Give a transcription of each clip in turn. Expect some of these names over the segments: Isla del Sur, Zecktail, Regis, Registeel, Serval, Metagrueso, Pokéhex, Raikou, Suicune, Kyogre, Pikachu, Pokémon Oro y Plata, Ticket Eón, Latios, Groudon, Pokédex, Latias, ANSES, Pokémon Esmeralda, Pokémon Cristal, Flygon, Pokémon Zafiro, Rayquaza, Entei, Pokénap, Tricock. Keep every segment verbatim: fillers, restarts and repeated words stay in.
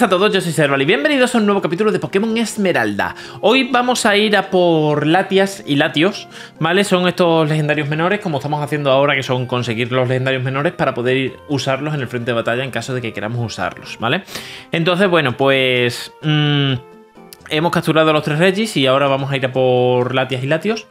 Buenas a todos, yo soy Serval y bienvenidos a un nuevo capítulo de Pokémon Esmeralda. Hoy vamos a ir a por Latias y Latios, ¿vale? Son estos legendarios menores, como estamos haciendo ahora, que son conseguir los legendarios menores para poder usarlos en el frente de batalla en caso de que queramos usarlos, ¿vale? Entonces, bueno, pues... Mmm, hemos capturado a los tres Regis y ahora vamos a ir a por Latias y Latios.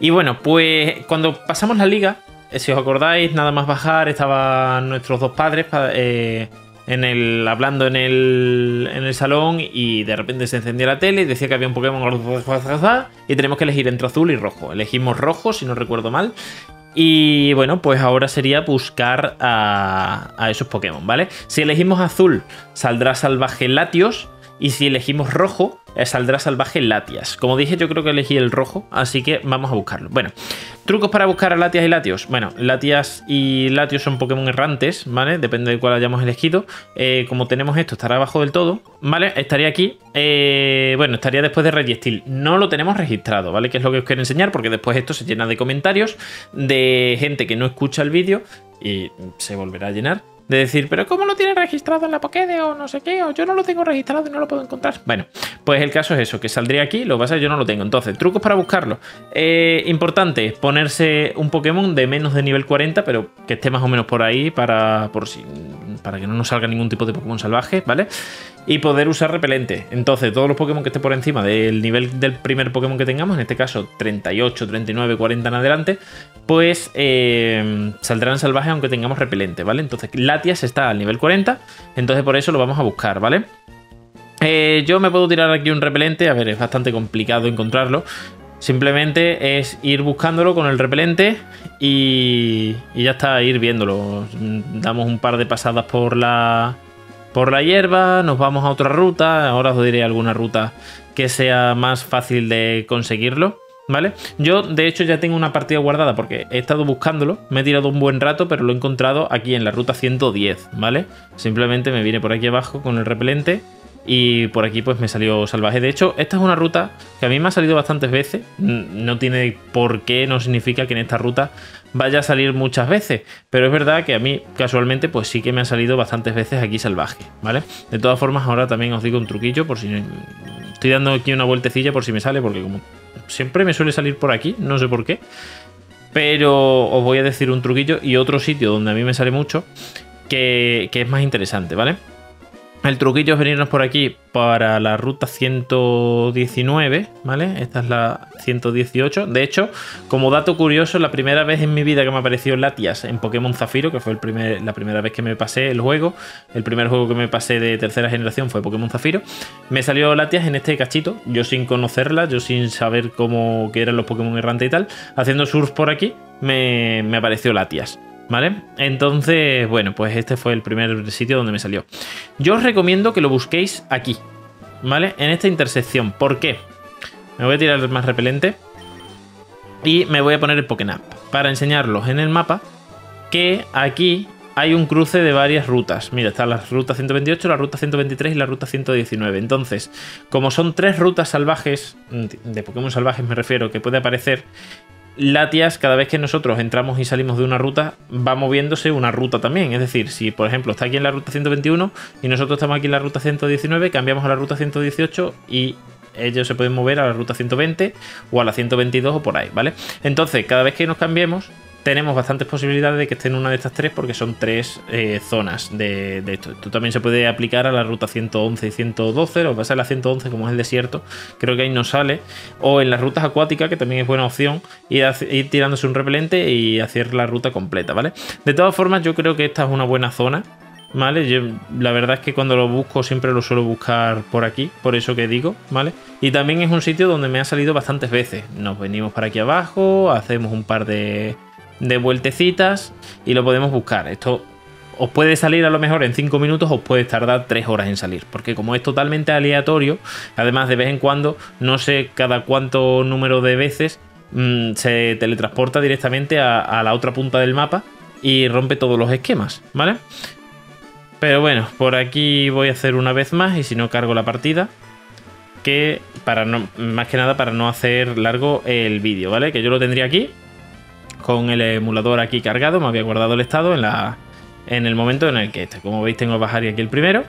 Y bueno, pues cuando pasamos la liga, si os acordáis, nada más bajar, estaban nuestros dos padres... Eh, En el, hablando en el, en el salón, y de repente se encendía la tele y decía que había un Pokémon y tenemos que elegir entre azul y rojo. Elegimos rojo, si no recuerdo mal. Y bueno, pues ahora sería buscar a, a esos Pokémon, ¿vale? Si elegimos azul, saldrá salvaje Latios, y si elegimos rojo, saldrá salvaje Latias. Como dije, yo creo que elegí el rojo, así que vamos a buscarlo. Bueno, trucos para buscar a Latias y Latios. Bueno, Latias y Latios son Pokémon errantes, ¿vale? Depende de cuál hayamos elegido. Eh, como tenemos esto, estará abajo del todo, ¿vale? Estaría aquí. Eh, bueno, estaría después de Registeel. No lo tenemos registrado, ¿vale? Que es lo que os quiero enseñar, porque después esto se llena de comentarios de gente que no escucha el vídeo y se volverá a llenar. De decir, pero ¿cómo lo tienes registrado en la Pokédex o no sé qué? O yo no lo tengo registrado y no lo puedo encontrar. Bueno, pues el caso es eso, que saldría aquí, lo que pasa es que yo no lo tengo. Entonces, trucos para buscarlo. Eh, importante, ponerse un Pokémon de menos de nivel cuarenta, pero que esté más o menos por ahí para, por si, para que no nos salga ningún tipo de Pokémon salvaje, ¿vale? Y poder usar repelente. Entonces, todos los Pokémon que esté por encima del nivel del primer Pokémon que tengamos, en este caso treinta y ocho, treinta y nueve, cuarenta en adelante, pues eh, saldrán salvajes aunque tengamos repelente, ¿vale? Entonces, la está al nivel cuarenta, entonces por eso lo vamos a buscar, ¿vale? Eh, yo me puedo tirar aquí un repelente, a ver, es bastante complicado encontrarlo, simplemente es ir buscándolo con el repelente y, y ya está, ir viéndolo. Damos un par de pasadas por la, por la hierba, nos vamos a otra ruta, ahora os diré alguna ruta que sea más fácil de conseguirlo, ¿vale? Yo, de hecho, ya tengo una partida guardada porque he estado buscándolo, me he tirado un buen rato, pero lo he encontrado aquí en la ruta ciento diez, ¿vale? Simplemente me vine por aquí abajo con el repelente y por aquí pues me salió salvaje. De hecho, esta es una ruta que a mí me ha salido bastantes veces, no tiene por qué, no significa que en esta ruta vaya a salir muchas veces, pero es verdad que a mí casualmente pues sí que me ha salido bastantes veces aquí salvaje, ¿vale? De todas formas, ahora también os digo un truquillo por si... Estoy dando aquí una vueltecilla por si me sale, porque como... siempre me suele salir por aquí, no sé por qué, pero os voy a decir un truquillo y otro sitio donde a mí me sale mucho que, que es más interesante, ¿vale? El truquillo es venirnos por aquí para la ruta ciento diecinueve, ¿vale? Esta es la ciento dieciocho. De hecho, como dato curioso, la primera vez en mi vida que me apareció Latias en Pokémon Zafiro, que fue el primer, la primera vez que me pasé el juego, el primer juego que me pasé de tercera generación fue Pokémon Zafiro, me salió Latias en este cachito, yo sin conocerla, yo sin saber cómo que eran los Pokémon errantes y tal, haciendo surf por aquí, me, me apareció Latias. ¿Vale? Entonces, bueno, pues este fue el primer sitio donde me salió. Yo os recomiendo que lo busquéis aquí, ¿vale? En esta intersección. ¿Por qué? Me voy a tirar más repelente y me voy a poner el Pokénap para enseñarlos en el mapa que aquí hay un cruce de varias rutas. Mira, está la ruta ciento veintiocho, la ruta ciento veintitrés y la ruta ciento diecinueve. Entonces, como son tres rutas salvajes, de Pokémon salvajes me refiero, que puede aparecer... Latias, cada vez que nosotros entramos y salimos de una ruta, va moviéndose una ruta también. Es decir, si por ejemplo está aquí en la ruta ciento veintiuno y nosotros estamos aquí en la ruta ciento diecinueve, cambiamos a la ruta ciento dieciocho y ellos se pueden mover a la ruta ciento veinte o a la ciento veintidós o por ahí, ¿vale? Entonces, cada vez que nos cambiemos, tenemos bastantes posibilidades de que esté en una de estas tres porque son tres eh, zonas de, de esto. Esto también se puede aplicar a la ruta ciento once y ciento doce, lo que pasa es la ciento once, como es el desierto, creo que ahí no sale. O en las rutas acuáticas, que también es buena opción, ir, a, ir tirándose un repelente y hacer la ruta completa, ¿vale? De todas formas, yo creo que esta es una buena zona, ¿vale? Yo, la verdad es que cuando lo busco siempre lo suelo buscar por aquí, por eso que digo, ¿vale? Y también es un sitio donde me ha salido bastantes veces. Nos venimos para aquí abajo, hacemos un par de... de vueltecitas y lo podemos buscar. Esto os puede salir a lo mejor en cinco minutos, os puede tardar tres horas en salir, porque como es totalmente aleatorio, además de vez en cuando, no sé cada cuánto número de veces, mmm, se teletransporta directamente a, a la otra punta del mapa y rompe todos los esquemas, ¿vale? Pero bueno, por aquí voy a hacer una vez más y si no cargo la partida, que para no, más que nada para no hacer largo el vídeo, ¿vale? Que yo lo tendría aquí con el emulador aquí cargado, me había guardado el estado en, la, en el momento en el que este, como veis tengo el Bajar y aquí el primero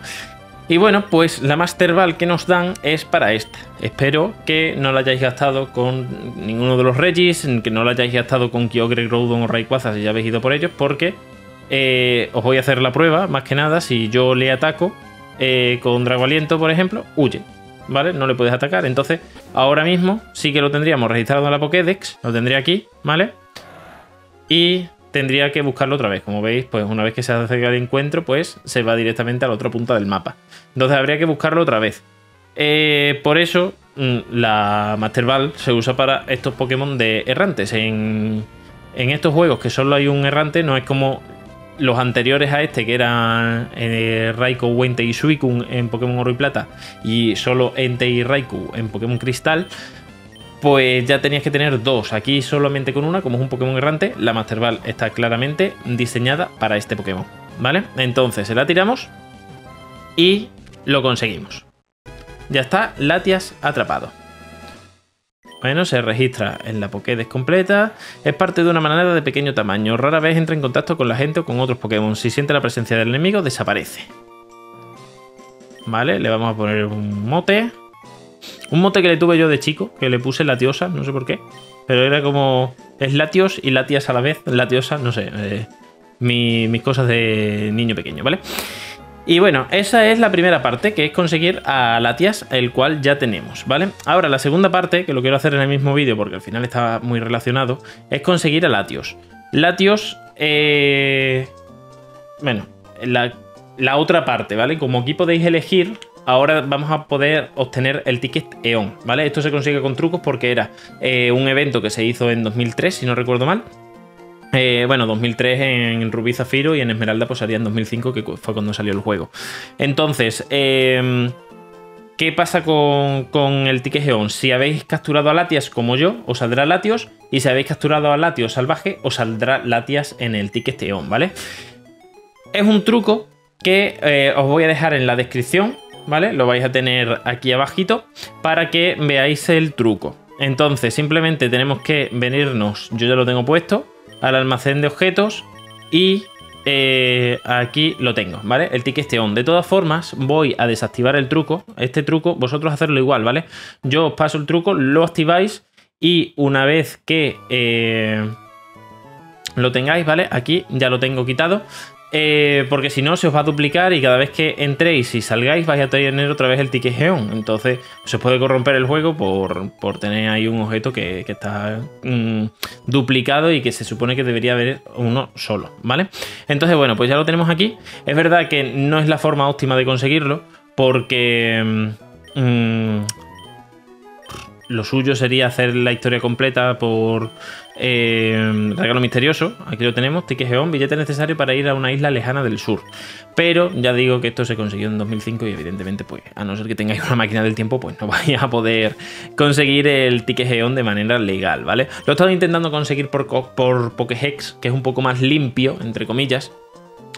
Y bueno, pues la Master Ball que nos dan es para esta. Espero que no la hayáis gastado con ninguno de los Regis, que no la hayáis gastado con Kyogre, Groudon o Rayquaza si ya habéis ido por ellos, porque eh, os voy a hacer la prueba, más que nada, si yo le ataco eh, con Drago Aliento, por ejemplo, huye, ¿vale? No le puedes atacar, entonces ahora mismo sí que lo tendríamos registrado en la Pokédex, lo tendría aquí, ¿vale? Y tendría que buscarlo otra vez. Como veis, pues una vez que se hace el encuentro, pues se va directamente a la otra punta del mapa. Entonces habría que buscarlo otra vez. Eh, por eso la Master Ball se usa para estos Pokémon de errantes. En, en estos juegos que solo hay un errante, no es como los anteriores a este, que eran eh, Raikou, Entei y Suicune en Pokémon Oro y Plata, y solo Entei y Raikou en Pokémon Cristal. Pues ya tenías que tener dos, aquí solamente con una, como es un Pokémon errante, la Master Ball está claramente diseñada para este Pokémon, ¿vale? Entonces se la tiramos y lo conseguimos. Ya está, Latias atrapado. Bueno, se registra en la Pokédex completa, es parte de una manada de pequeño tamaño, rara vez entra en contacto con la gente o con otros Pokémon, si siente la presencia del enemigo desaparece. Vale, le vamos a poner un mote. Un mote que le tuve yo de chico, que le puse Latiosa, no sé por qué, pero era como... es Latios y Latias a la vez, Latiosa, no sé, eh, mi, mis cosas de niño pequeño, ¿vale? Y bueno, esa es la primera parte, que es conseguir a Latias, el cual ya tenemos, ¿vale? Ahora, la segunda parte, que lo quiero hacer en el mismo vídeo porque al final está muy relacionado, es conseguir a Latios. Latios, eh... bueno, la, la otra parte, ¿vale? Como aquí podéis elegir... ahora vamos a poder obtener el Ticket Eón, ¿vale? Esto se consigue con trucos porque era eh, un evento que se hizo en dos mil tres, si no recuerdo mal. Eh, bueno, dos mil tres en Rubí Zafiro y en Esmeralda pues salía en dos mil cinco, que fue cuando salió el juego. Entonces, eh, ¿qué pasa con, con el Ticket Eón? Si habéis capturado a Latias como yo, os saldrá Latios. Y si habéis capturado a Latios salvaje, os saldrá Latias en el Ticket Eón, ¿vale? Es un truco que eh, os voy a dejar en la descripción, ¿vale? Lo vais a tener aquí abajito para que veáis el truco. Entonces simplemente tenemos que venirnos, yo ya lo tengo puesto, al almacén de objetos y eh, aquí lo tengo, ¿vale? El Ticket Eón. De todas formas voy a desactivar el truco, este truco, vosotros hacerlo igual, ¿vale? Yo os paso el truco, lo activáis y una vez que eh, lo tengáis, ¿vale? Aquí ya lo tengo quitado. Eh, porque si no se os va a duplicar y cada vez que entréis y salgáis vais a tener otra vez el Ticket Eón. Entonces se os puede corromper el juego por, por tener ahí un objeto que, que está mmm, duplicado y que se supone que debería haber uno solo, ¿vale? Entonces bueno, pues ya lo tenemos aquí. Es verdad que no es la forma óptima de conseguirlo porque... Mmm, lo suyo sería hacer la historia completa por eh, regalo misterioso. Aquí lo tenemos, Ticket Eón, billete necesario para ir a una isla lejana del sur. Pero ya digo que esto se consiguió en dos mil cinco y evidentemente, pues, a no ser que tengáis una máquina del tiempo, pues no vais a poder conseguir el Ticket Eón de manera legal, ¿vale? Lo he estado intentando conseguir por, por Pokéhex, que es un poco más limpio, entre comillas,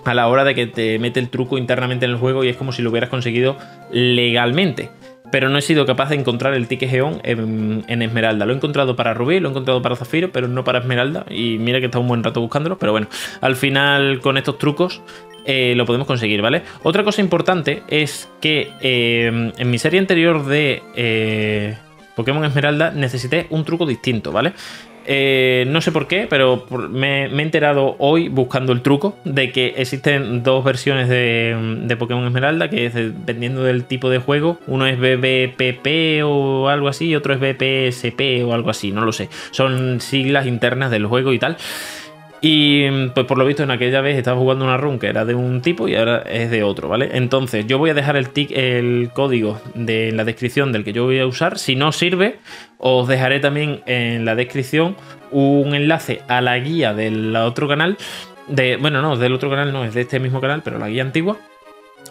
a la hora de que te mete el truco internamente en el juego y es como si lo hubieras conseguido legalmente. Pero no he sido capaz de encontrar el Ticket Eón en, en Esmeralda. Lo he encontrado para Rubí, lo he encontrado para Zafiro, pero no para Esmeralda. Y mira que he estado un buen rato buscándolo, pero bueno, al final con estos trucos eh, lo podemos conseguir, ¿vale? Otra cosa importante es que eh, en mi serie anterior de eh, Pokémon Esmeralda necesité un truco distinto, ¿vale? Eh, no sé por qué, pero me, me he enterado hoy buscando el truco de que existen dos versiones de, de Pokémon Esmeralda, que es dependiendo del tipo de juego, uno es B B P P o algo así y otro es B P S P o algo así, no lo sé, son siglas internas del juego y tal. Y pues por lo visto en aquella vez estaba jugando una run que era de un tipo y ahora es de otro, ¿vale? Entonces yo voy a dejar el, tic, el código de la descripción del que yo voy a usar. Si no os sirve, os dejaré también en la descripción un enlace a la guía del otro canal. De, bueno, no, del otro canal no, es de este mismo canal, pero la guía antigua.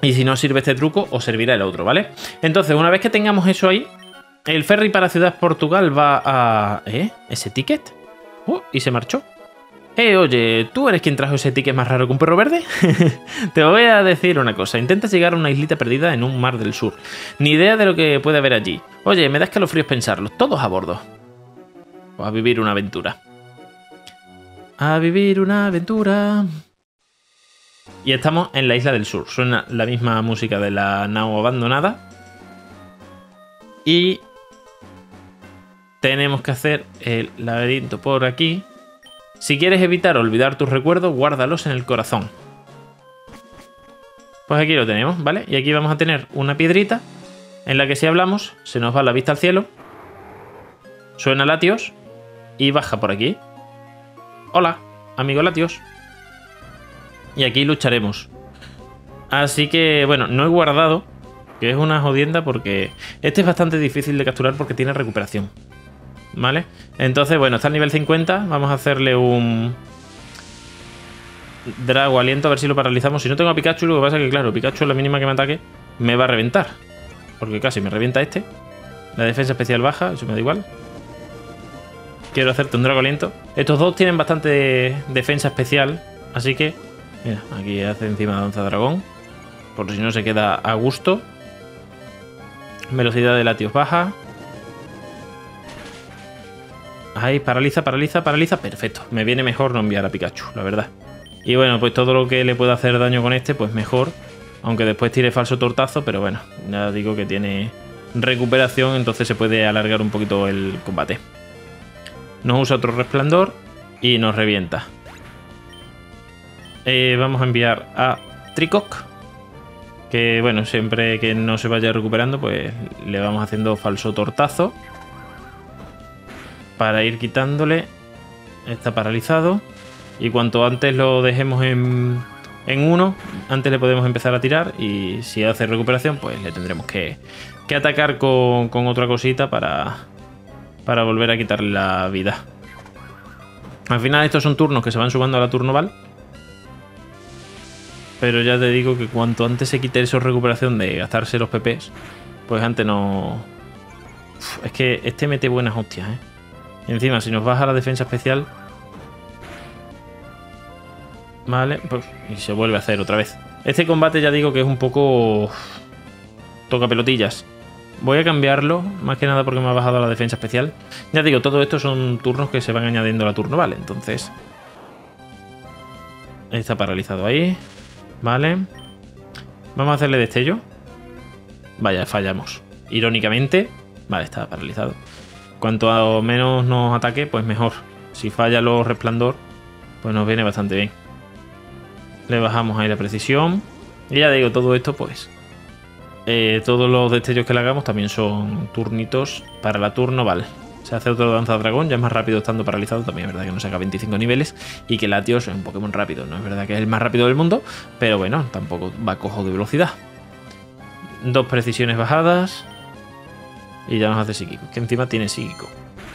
Y si no os sirve este truco, os servirá el otro, ¿vale? Entonces una vez que tengamos eso ahí, el ferry para Ciudad Portugal va a... ¿Eh? ¿Ese ticket? Uh, y se marchó. Eh, oye, ¿tú eres quien trajo ese ticket más raro que un perro verde? Te voy a decir una cosa, intentas llegar a una islita perdida en un mar del sur. Ni idea de lo que puede haber allí. Oye, me da escalofríos pensarlo, todos a bordo. O a vivir una aventura. A vivir una aventura. Y estamos en la Isla del Sur. Suena la misma música de la nao abandonada. Y tenemos que hacer el laberinto por aquí. Si quieres evitar olvidar tus recuerdos, guárdalos en el corazón. Pues aquí lo tenemos, ¿vale? Y aquí vamos a tener una piedrita en la que si hablamos se nos va la vista al cielo. Suena Latios y baja por aquí. Hola, amigo Latios. Y aquí lucharemos. Así que, bueno, no he guardado, que es una jodienda porque este es bastante difícil de capturar porque tiene recuperación. ¿Vale? Entonces, bueno, está al nivel cincuenta. Vamos a hacerle un Drago Aliento a ver si lo paralizamos. Si no tengo a Pikachu, lo que pasa es que, claro, Pikachu a la mínima que me ataque me va a reventar. Porque casi me revienta este. La defensa especial baja, eso me da igual. Quiero hacerte un Drago Aliento. Estos dos tienen bastante defensa especial. Así que, mira, aquí hace encima danza dragón. Por si no se queda a gusto. Velocidad de Latios baja. Ahí, paraliza, paraliza, paraliza. Perfecto. Me viene mejor no enviar a Pikachu, la verdad. Y bueno, pues todo lo que le pueda hacer daño con este, pues mejor. Aunque después tire falso tortazo, pero bueno, ya digo que tiene recuperación, entonces se puede alargar un poquito el combate. Nos usa otro resplandor y nos revienta. Eh, vamos a enviar a Tricock. Que bueno, siempre que no se vaya recuperando, pues le vamos haciendo falso tortazo. Para ir quitándole. Está paralizado. Y cuanto antes lo dejemos en, en uno, antes le podemos empezar a tirar. Y si hace recuperación, pues le tendremos que, que atacar con, con otra cosita para, para volver a quitarle la vida. Al final estos son turnos que se van sumando a la turnoval. Pero ya te digo que cuanto antes se quite esa recuperación de gastarse los P Pes, pues antes no... Uf, es que este mete buenas hostias, ¿eh? Encima, si nos baja la defensa especial... Vale, pues... Y se vuelve a hacer otra vez. Este combate ya digo que es un poco... Toca pelotillas. Voy a cambiarlo, más que nada porque me ha bajado la defensa especial. Ya digo, todo esto son turnos que se van añadiendo a la turno, vale, entonces... Está paralizado ahí. Vale. Vamos a hacerle destello. Vaya, fallamos. Irónicamente... Vale, está paralizado. Cuanto menos nos ataque, pues mejor. Si falla los resplandor, pues nos viene bastante bien. Le bajamos ahí la precisión. Y ya digo, todo esto, pues... Eh, todos los destellos que le hagamos también son turnitos para la turno, vale. Se hace otro danza dragón, ya es más rápido estando paralizado. También es verdad que nos saca veinticinco niveles. Y que Latios es un Pokémon rápido. No es verdad que es el más rápido del mundo, pero bueno, tampoco va cojo de velocidad. Dos precisiones bajadas... Y ya nos hace psíquico. Que encima tiene psíquico.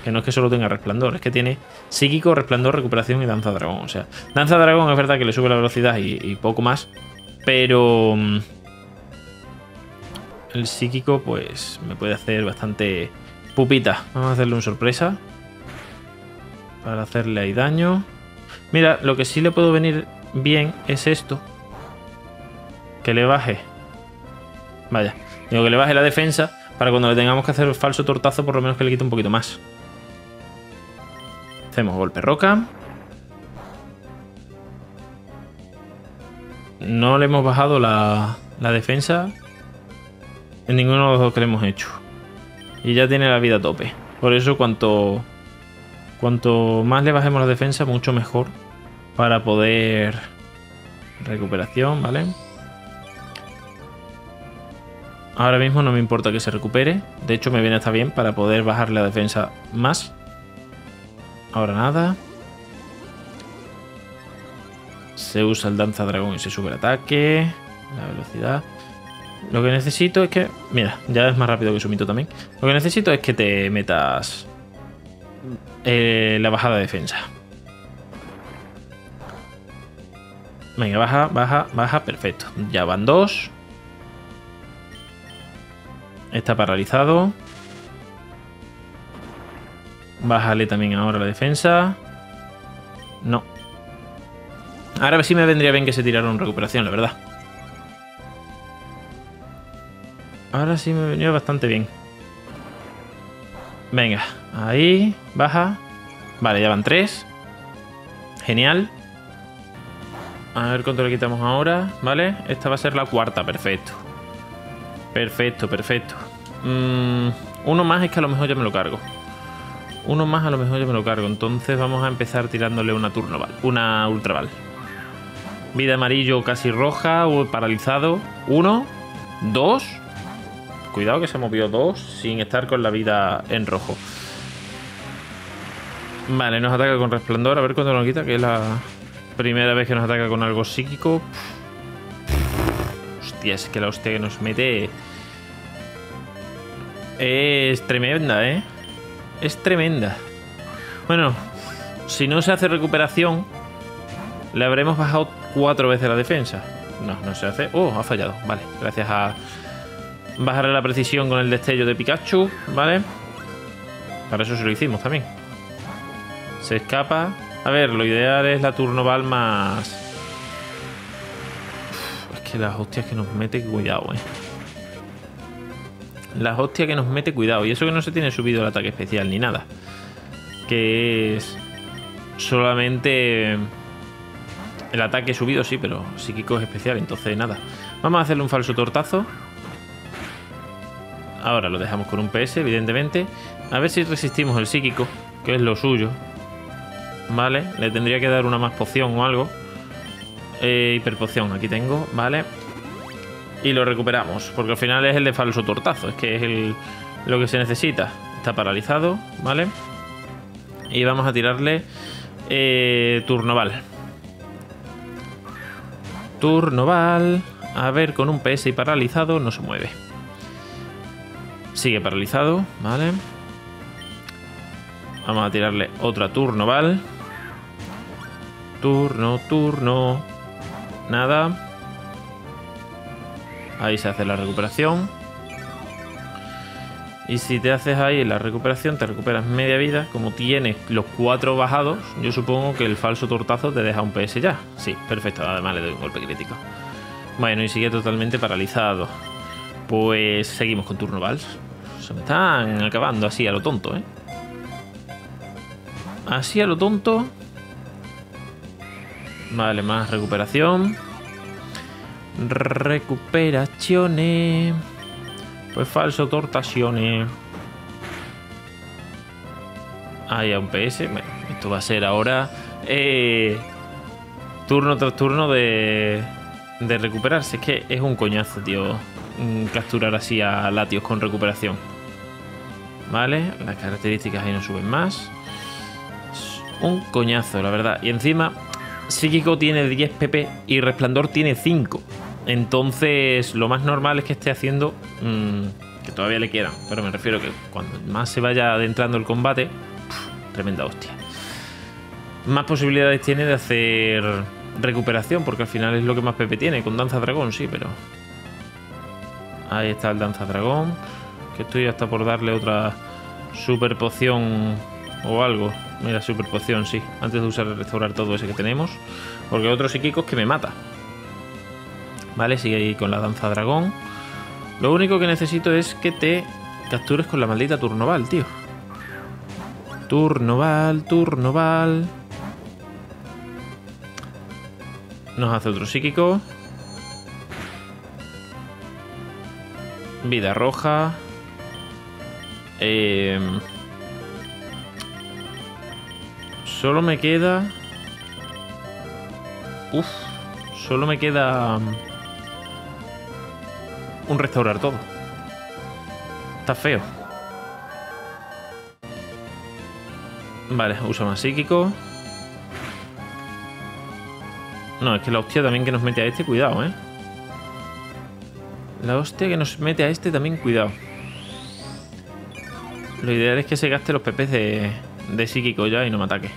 Que no es que solo tenga resplandor. Es que tiene psíquico, resplandor, recuperación y danza dragón. O sea, danza dragón es verdad que le sube la velocidad y, y poco más. Pero... El psíquico pues me puede hacer bastante pupita. Vamos a hacerle un sorpresa. Para hacerle ahí daño. Mira, lo que sí le puedo venir bien es esto. Que le baje. Vaya. Digo que le baje la defensa. Para cuando le tengamos que hacer el falso tortazo, por lo menos que le quite un poquito más. Hacemos golpe roca. No le hemos bajado la, la defensa en ninguno de los dos que le hemos hecho. Y ya tiene la vida a tope. Por eso cuanto, cuanto más le bajemos la defensa, mucho mejor. Para poder... Recuperación, ¿vale? Ahora mismo no me importa que se recupere. De hecho, me viene hasta bien para poder bajar la defensa más. Ahora nada. Se usa el danza dragón y se sube el ataque. La velocidad. Lo que necesito es que... Mira, ya es más rápido que Sumito también. Lo que necesito es que te metas eh, la bajada de defensa. Venga, baja, baja, baja. Perfecto. Ya van dos. Está paralizado. Bájale también ahora la defensa. No. Ahora sí me vendría bien que se tirara una recuperación, la verdad. Ahora sí me venía bastante bien. Venga, ahí, baja. Vale, ya van tres. Genial. A ver cuánto le quitamos ahora, ¿vale? Esta va a ser la cuarta, perfecto. Perfecto, perfecto. Mm, uno más es que a lo mejor ya me lo cargo. Uno más a lo mejor ya me lo cargo. Entonces vamos a empezar tirándole una turnoval, una ultraval. Vida amarillo casi roja o paralizado. Uno, dos. Cuidado que se movió dos sin estar con la vida en rojo. Vale, nos ataca con resplandor. A ver cuándo nos quita, que es la primera vez que nos ataca con algo psíquico. Hostia, es que la hostia que nos mete es tremenda, ¿eh? Es tremenda. Bueno, si no se hace recuperación, le habremos bajado cuatro veces la defensa. No, no se hace. Oh, ha fallado. Vale, gracias a bajarle la precisión con el destello de Pikachu, ¿vale? Para eso se lo hicimos también. Se escapa. A ver, lo ideal es la turnoval más... Uf, es que las hostias que nos mete, cuidado, eh. Las hostias que nos mete, cuidado. Y eso que no se tiene subido el ataque especial ni nada. Que es... solamente... el ataque subido, sí, pero psíquico es especial, entonces nada. Vamos a hacerle un falso tortazo. Ahora lo dejamos con un P S, evidentemente. A ver si resistimos el psíquico, que es lo suyo. Vale, le tendría que dar una más poción o algo. Eh, hiperpoción, aquí tengo, vale. Y lo recuperamos, porque al final es el de falso tortazo. Es que es el, lo que se necesita. Está paralizado, vale. Y vamos a tirarle eh, turnoval. Turnoval. A ver, con un P S y paralizado no se mueve. Sigue paralizado, vale. Vamos a tirarle otra turnoval. Turno, turno. Nada. Ahí se hace la recuperación. Y si te haces ahí la recuperación, te recuperas media vida. Como tienes los cuatro bajados, yo supongo que el falso tortazo te deja un P S ya. Sí, perfecto. Además le doy un golpe crítico. Bueno, y sigue totalmente paralizado. Pues seguimos con turno vals. Se me están acabando así a lo tonto, ¿eh? Así a lo tonto. Vale, más recuperación. Recuperaciones. Pues falso tortaciones. Ahí a un P S. Bueno, esto va a ser ahora eh, turno tras turno de, de recuperarse. Es que es un coñazo, tío, capturar así a Latios con recuperación. Vale, las características ahí no suben más. Es un coñazo, la verdad. Y encima, psíquico tiene diez P P y resplandor tiene cinco. Entonces, lo más normal es que esté haciendo... Mmm, que todavía le quedan, pero me refiero que cuando más se vaya adentrando el combate... Pff, tremenda hostia. Más posibilidades tiene de hacer recuperación, porque al final es lo que más P P tiene. Con Danza Dragón, sí, pero... Ahí está el Danza Dragón. Que estoy hasta por darle otra super poción o algo. Mira, super poción, sí. Antes de usar restaurar todo ese que tenemos. Porque otro psíquico es que me mata. Vale, sigue ahí con la danza dragón. Lo único que necesito es que te captures con la maldita turnoval, tío. Turnoval, turnoval. Nos hace otro psíquico. Vida roja. Eh... Solo me queda... Uf, solo me queda... un restaurar todo. Está feo. Vale, usa más psíquico. No, es que la hostia también que nos mete a este, cuidado, eh. La hostia que nos mete a este también, cuidado. Lo ideal es que se gaste los P Ps de, de psíquico ya y no me ataque.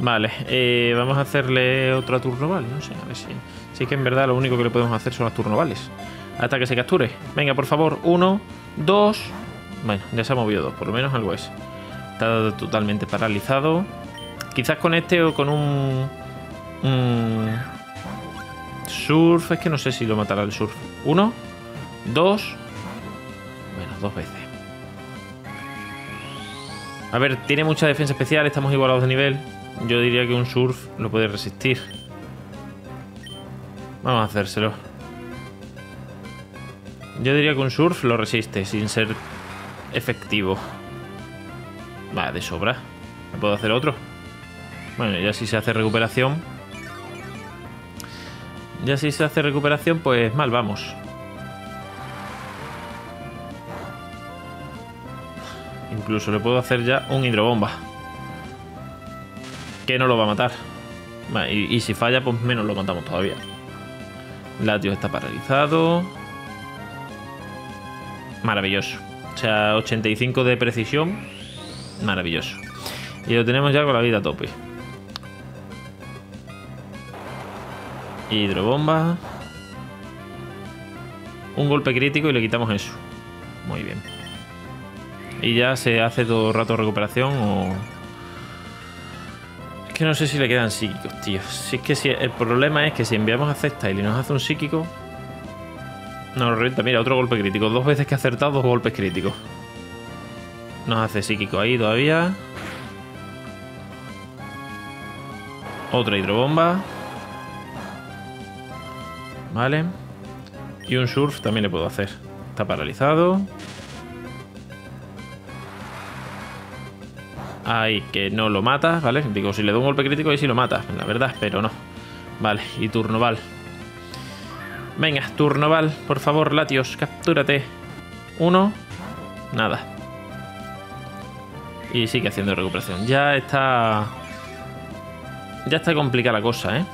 Vale, eh, vamos a hacerle otra turnoval. No sé, a ver si... Si es que en verdad lo único que le podemos hacer son las turnovales. Hasta que se capture. Venga, por favor. Uno, dos. Bueno, ya se ha movido dos, por lo menos algo es. Está totalmente paralizado. Quizás con este o con un, un... surf. Es que no sé si lo matará el surf. Uno, dos. Bueno, dos veces. A ver, tiene mucha defensa especial. Estamos igualados de nivel. Yo diría que un surf lo puede resistir. Vamos a hacérselo. Yo diría que un surf lo resiste sin ser efectivo. Va, de sobra. ¿Me puedo hacer otro? Bueno, ya si se hace recuperación. Ya si se hace recuperación, pues mal vamos. Incluso le puedo hacer ya un hidrobomba. Que no lo va a matar. Y, y si falla, pues menos lo matamos todavía. Latios está paralizado. Maravilloso. O sea, ochenta y cinco de precisión. Maravilloso. Y lo tenemos ya con la vida a tope. Hidrobomba. Un golpe crítico y le quitamos eso. Muy bien. Y ya se hace todo el rato recuperación o... Es que no sé si le quedan psíquicos, tío. Si es que si... el problema es que si enviamos a Zecktail y nos hace un psíquico... Nos renta, mira, otro golpe crítico. Dos veces que ha acertado, dos golpes críticos. Nos hace psíquico ahí todavía. Otra hidrobomba. Vale. Y un surf también le puedo hacer. Está paralizado. Ahí, que no lo mata, ¿vale? Digo, si le doy un golpe crítico ahí sí lo mata, la verdad, pero no. Vale, y turnoval. Venga, turnoval, por favor, Latios, captúrate. Uno. Nada. Y sigue haciendo recuperación. Ya está... Ya está complicada la cosa, ¿eh?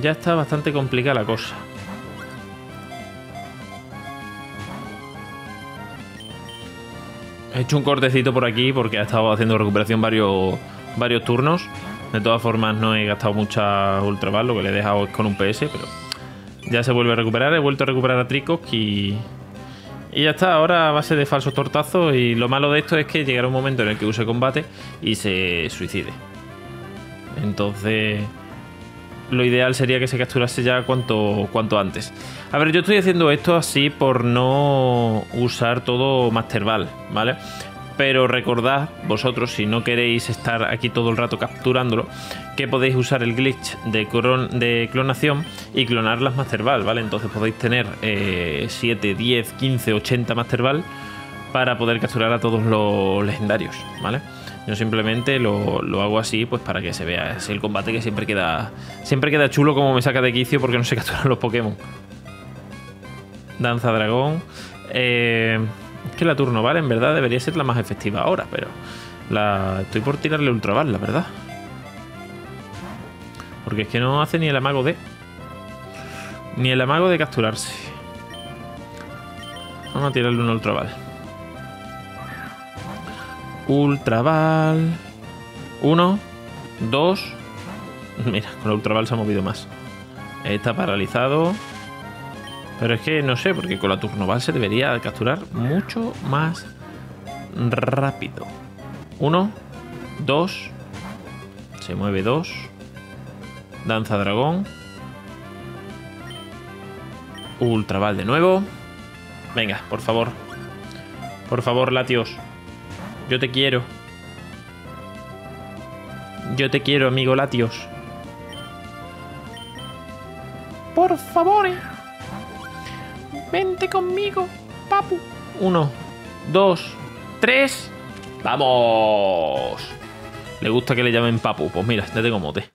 Ya está bastante complicada la cosa. He hecho un cortecito por aquí porque ha estado haciendo recuperación varios, varios turnos. De todas formas no he gastado mucha ultraval, lo que le he dejado es con un P S, pero ya se vuelve a recuperar. He vuelto a recuperar a Tricock y, y ya está. Ahora a base de falsos tortazos, y lo malo de esto es que llegará un momento en el que use combate y se suicide. Entonces... lo ideal sería que se capturase ya cuanto, cuanto antes. A ver, yo estoy haciendo esto así por no usar todo Masterval, ¿vale? Pero recordad, vosotros, si no queréis estar aquí todo el rato capturándolo, que podéis usar el glitch de, cron de clonación y clonar las Masterval, ¿vale? Entonces podéis tener eh, siete, diez, quince, ochenta Masterval para poder capturar a todos los legendarios, ¿vale? Yo simplemente lo, lo hago así, pues para que se vea. Es el combate que siempre queda siempre queda chulo, como me saca de quicio porque no se capturan los Pokémon. Danza dragón. Eh, es que la turnoval en verdad debería ser la más efectiva ahora, pero la estoy por tirarle ultraval, la verdad. Porque es que no hace ni el amago de... Ni el amago de capturarse. Vamos a tirarle un ultraval. Ultraval. Uno. Dos. Mira, con la ultraval se ha movido más. Está paralizado. Pero es que no sé, porque con la turnoval se debería capturar mucho más rápido. Uno. Dos. Se mueve dos. Danza dragón. Ultraval de nuevo. Venga, por favor. Por favor, Latios. Yo te quiero. Yo te quiero, amigo Latios. Por favor. Vente conmigo, papu. Uno, dos, tres. ¡Vamos! Le gusta que le llamen papu. Pues mira, ya tengo mote.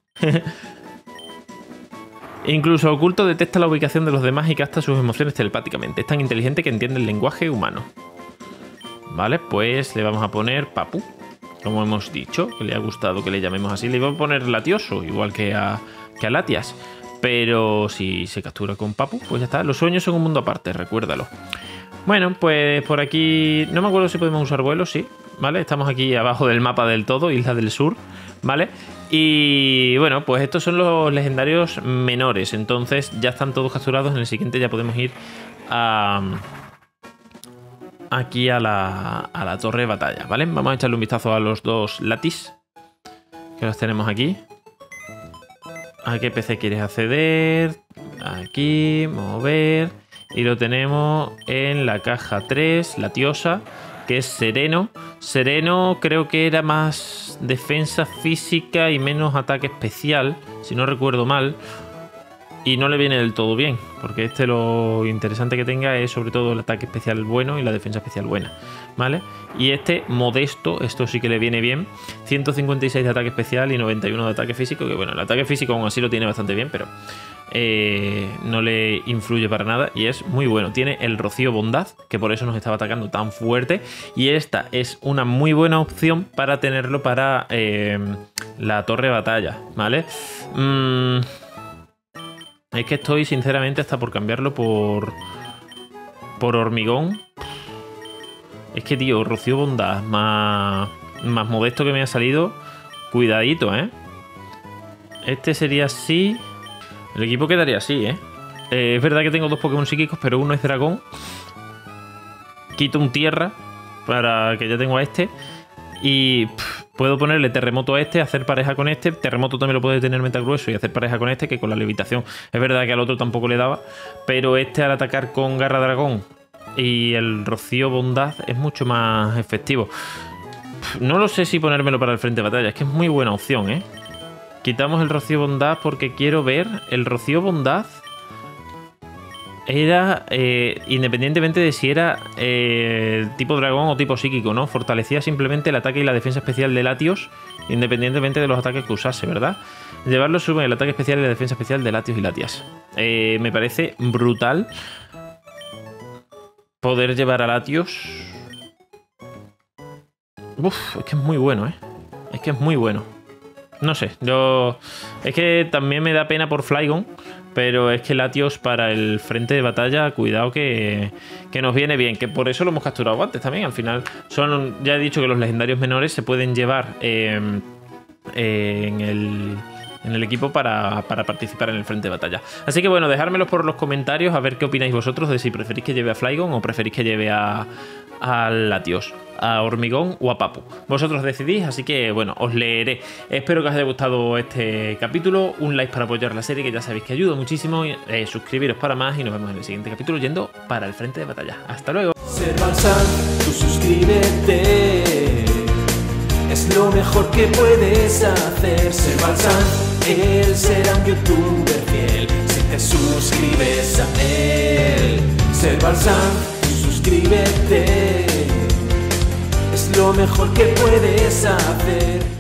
Incluso oculto, detecta la ubicación de los demás y capta sus emociones telepáticamente. Es tan inteligente que entiende el lenguaje humano. Vale, pues le vamos a poner papu, como hemos dicho, que le ha gustado que le llamemos así. Le iba a poner latioso, igual que a, que a Latias, pero si se captura con papu, pues ya está. Los sueños son un mundo aparte, recuérdalo. Bueno, pues por aquí, no me acuerdo si podemos usar vuelos, sí, ¿vale? Estamos aquí abajo del mapa del todo, Isla del Sur, ¿vale? Y bueno, pues estos son los legendarios menores, entonces ya están todos capturados. En el siguiente ya podemos ir a... aquí a la, a la torre de batalla, ¿vale? Vamos a echarle un vistazo a los dos latis que los tenemos aquí. ¿A qué P C quieres acceder? Aquí, mover. Y lo tenemos en la caja tres, latiosa, que es Sereno. Sereno creo que era más defensa física y menos ataque especial, si no recuerdo mal. Y no le viene del todo bien, porque este lo interesante que tenga es sobre todo el ataque especial bueno y la defensa especial buena, ¿vale? Y este modesto, esto sí que le viene bien, ciento cincuenta y seis de ataque especial y noventa y uno de ataque físico, que bueno, el ataque físico aún así lo tiene bastante bien, pero eh, no le influye para nada y es muy bueno. Tiene el Rocío Bondad, que por eso nos estaba atacando tan fuerte, y esta es una muy buena opción para tenerlo para eh, la torre de batalla, ¿vale? Mmm... Es que estoy, sinceramente, hasta por cambiarlo por por hormigón. Es que, tío, Rocío Bondad más, más modesto que me ha salido. Cuidadito, ¿eh? Este sería así. El equipo quedaría así, ¿eh? ¿eh? Es verdad que tengo dos Pokémon psíquicos, pero uno es dragón. Quito un tierra para que ya tengo a este. Y pff, puedo ponerle terremoto a este, hacer pareja con este. Terremoto también lo puede tener Metagrueso y hacer pareja con este, que con la levitación. Es verdad que al otro tampoco le daba, pero este al atacar con Garra Dragón y el Rocío Bondad es mucho más efectivo. No lo sé si ponérmelo para el frente de batalla, es que es muy buena opción, ¿eh? Quitamos el Rocío Bondad porque quiero ver... El Rocío Bondad era, eh, independientemente de si era eh, tipo dragón o tipo psíquico, ¿no? Fortalecía simplemente el ataque y la defensa especial de Latios, independientemente de los ataques que usase, ¿verdad? Llevarlo sube el ataque especial y la defensa especial de Latios y Latias. Eh, me parece brutal poder llevar a Latios. Uf, es que es muy bueno, ¿eh? Es que es muy bueno. No sé, yo... Es que también me da pena por Flygon, pero es que Latios para el frente de batalla, cuidado que, que nos viene bien, que por eso lo hemos capturado antes también. Al final, son, ya he dicho que los legendarios menores se pueden llevar eh, eh, en el... en el equipo para, para participar en el frente de batalla. Así que bueno, dejármelos por los comentarios a ver qué opináis vosotros de si preferís que lleve a Flygon o preferís que lleve a, a Latios, a Hormigón o a Papu. Vosotros decidís, así que bueno, os leeré. Espero que os haya gustado este capítulo. Un like para apoyar la serie, que ya sabéis que ayuda muchísimo. Eh, suscribiros para más y nos vemos en el siguiente capítulo yendo para el frente de batalla. Hasta luego. Serval, tú suscríbete. Es lo mejor que puedes hacer. Serval, él será un youtuber fiel si te suscribes a él. Serval, suscríbete. Es lo mejor que puedes hacer.